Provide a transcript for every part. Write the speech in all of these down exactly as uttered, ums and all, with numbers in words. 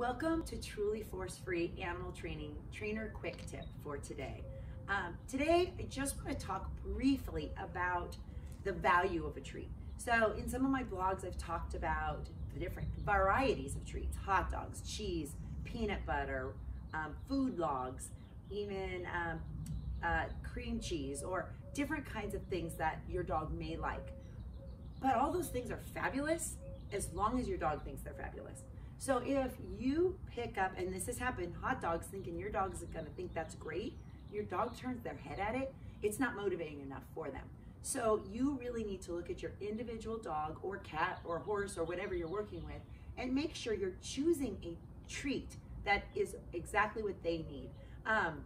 Welcome to Truly Force-Free Animal Training Trainer Quick Tip for today. Um, today, I just want to talk briefly about the value of a treat. So in some of my blogs, I've talked about the different varieties of treats, hot dogs, cheese, peanut butter, um, food logs, even um, uh, cream cheese, or different kinds of things that your dog may like. But all those things are fabulous as long as your dog thinks they're fabulous. So if you pick up, and this has happened, hot dogs, thinking your dog's gonna think that's great, your dog turns their head at it, it's not motivating enough for them. So you really need to look at your individual dog or cat or horse or whatever you're working with and make sure you're choosing a treat that is exactly what they need. Um,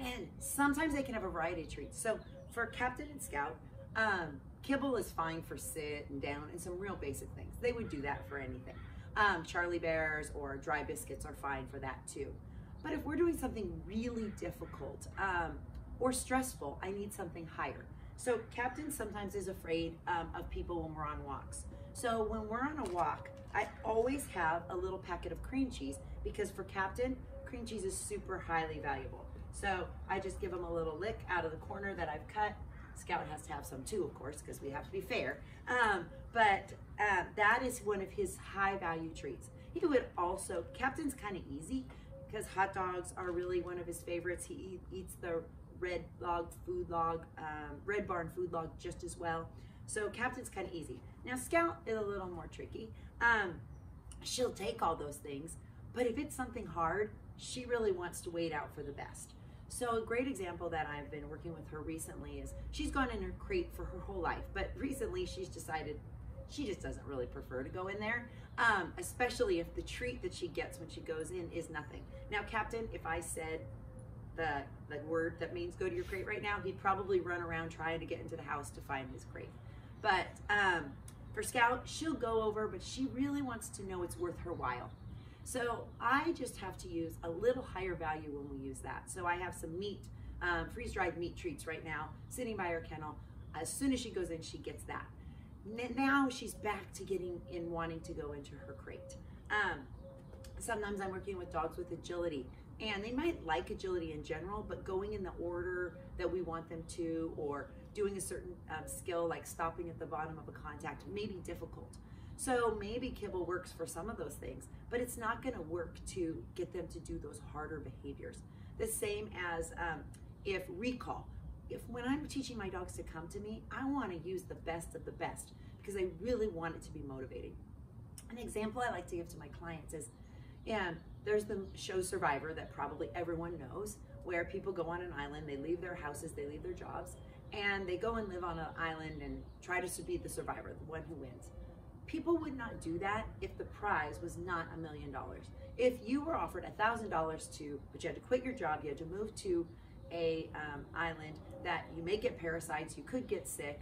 and sometimes they can have a variety of treats. So for Captain and Scout, um, kibble is fine for sit and down and some real basic things. They would do that for anything. Um, Charlie bears or dry biscuits are fine for that too. But if we're doing something really difficult um, or stressful, I need something higher. So Captain sometimes is afraid um, of people when we're on walks. So when we're on a walk, I always have a little packet of cream cheese because for Captain, cream cheese is super highly valuable. So I just give him a little lick out of the corner that I've cut. Scout has to have some too, of course, because we have to be fair. Um, but uh, that is one of his high value treats. He would also, Captain's kind of easy because hot dogs are really one of his favorites. He eat, eats the red log food log, um, Red Barn food log just as well. So Captain's kind of easy. Now Scout is a little more tricky. Um, she'll take all those things, but if it's something hard, she really wants to wait out for the best. So a great example that I've been working with her recently is she's gone in her crate for her whole life, but recently she's decided she just doesn't really prefer to go in there, um, especially if the treat that she gets when she goes in is nothing. Now, Captain, if I said the, the word that means go to your crate right now, he'd probably run around trying to get into the house to find his crate. But um, for Scout, she'll go over, but she really wants to know it's worth her while. So I just have to use a little higher value when we use that. So I have some meat, um, freeze-dried meat treats right now, sitting by her kennel. As soon as she goes in, she gets that. Now she's back to getting in, wanting to go into her crate. Um, sometimes I'm working with dogs with agility, and they might like agility in general, but going in the order that we want them to, or doing a certain um, skill, like stopping at the bottom of a contact, may be difficult. So maybe kibble works for some of those things, but it's not gonna work to get them to do those harder behaviors. The same as um, if recall. If when I'm teaching my dogs to come to me, I wanna use the best of the best because I really want it to be motivating. An example I like to give to my clients is, and there's the show Survivor that probably everyone knows, where people go on an island, they leave their houses, they leave their jobs, and they go and live on an island and try to be the survivor, the one who wins. People would not do that if the prize was not a million dollars. If you were offered a thousand dollars to, but you had to quit your job, you had to move to a um, island that you may get parasites, you could get sick,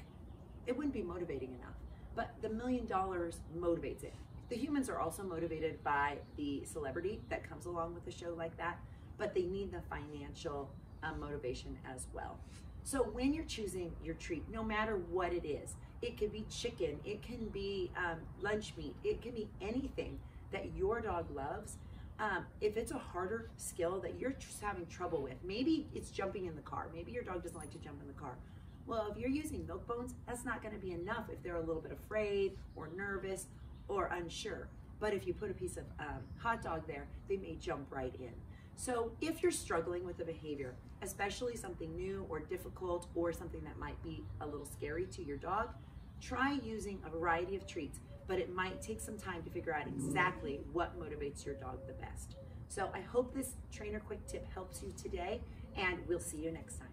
it wouldn't be motivating enough. But the million dollars motivates it. The humans are also motivated by the celebrity that comes along with a show like that, but they need the financial um, motivation as well. So when you're choosing your treat, no matter what it is, it could be chicken, it can be um, lunch meat, it can be anything that your dog loves. Um, if it's a harder skill that you're just having trouble with, maybe it's jumping in the car, maybe your dog doesn't like to jump in the car. Well, if you're using milk bones, that's not gonna be enough if they're a little bit afraid or nervous or unsure. But if you put a piece of um, hot dog there, they may jump right in. So if you're struggling with a behavior, especially something new or difficult or something that might be a little scary to your dog, try using a variety of treats, but it might take some time to figure out exactly what motivates your dog the best. So I hope this trainer quick tip helps you today, and we'll see you next time.